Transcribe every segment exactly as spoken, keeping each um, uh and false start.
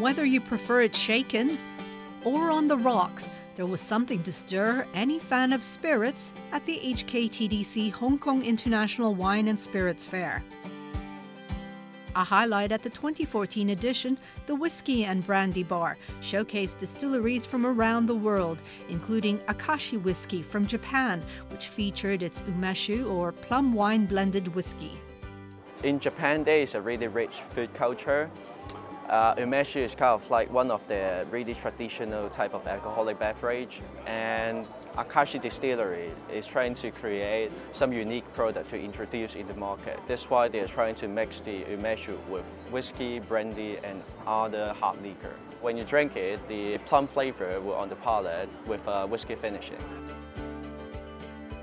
Whether you prefer it shaken or on the rocks, there was something to stir any fan of spirits at the H K T D C Hong Kong International Wine and Spirits Fair. A highlight at the twenty fourteen edition, the Whiskey and Brandy Bar showcased distilleries from around the world, including Akashi Whiskey from Japan, which featured its umeshu or plum wine blended whiskey. In Japan, there is a really rich food culture. Uh, umeshu is kind of like one of the really traditional type of alcoholic beverage, and Akashi Distillery is trying to create some unique product to introduce in the market. That's why they're trying to mix the umeshu with whiskey, brandy, and other hard liquor. When you drink it, the plum flavor will on the palate with a whiskey finishing.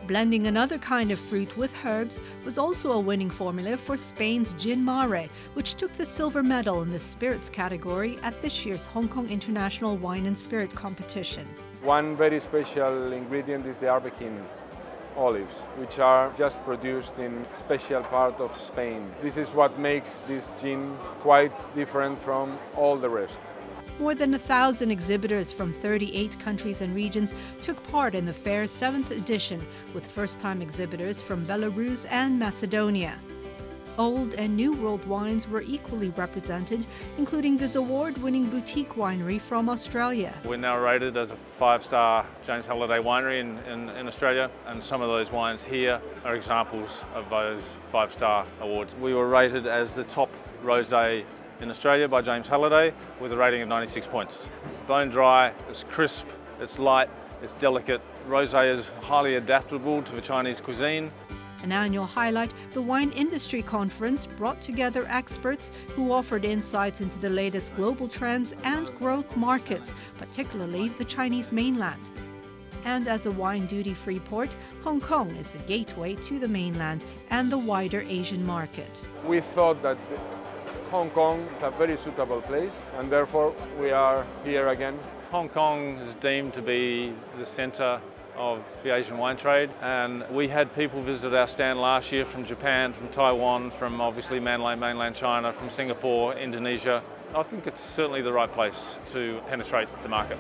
Blending another kind of fruit with herbs was also a winning formula for Spain's Gin Mare, which took the silver medal in the spirits category at this year's Hong Kong International Wine and Spirit Competition. One very special ingredient is the Arbequina olives, which are just produced in special part of Spain. This is what makes this gin quite different from all the rest. More than a thousand exhibitors from thirty-eight countries and regions took part in the fair's seventh edition, with first-time exhibitors from Belarus and Macedonia. Old and New World wines were equally represented, including this award-winning boutique winery from Australia. We're now rated as a five-star James Halliday winery in, in, in Australia, and some of those wines here are examples of those five-star awards. We were rated as the top rosé in Australia by James Halliday with a rating of ninety-six points. Bone dry, it's crisp, it's light, it's delicate. Rosé is highly adaptable to the Chinese cuisine. An annual highlight, the Wine Industry Conference brought together experts who offered insights into the latest global trends and growth markets, particularly the Chinese mainland. And as a wine duty-free port, Hong Kong is the gateway to the mainland and the wider Asian market. We thought that Hong Kong is a very suitable place, and therefore we are here again. Hong Kong is deemed to be the centre of the Asian wine trade, and we had people visit our stand last year from Japan, from Taiwan, from obviously mainland, mainland China, from Singapore, Indonesia. I think it's certainly the right place to penetrate the market.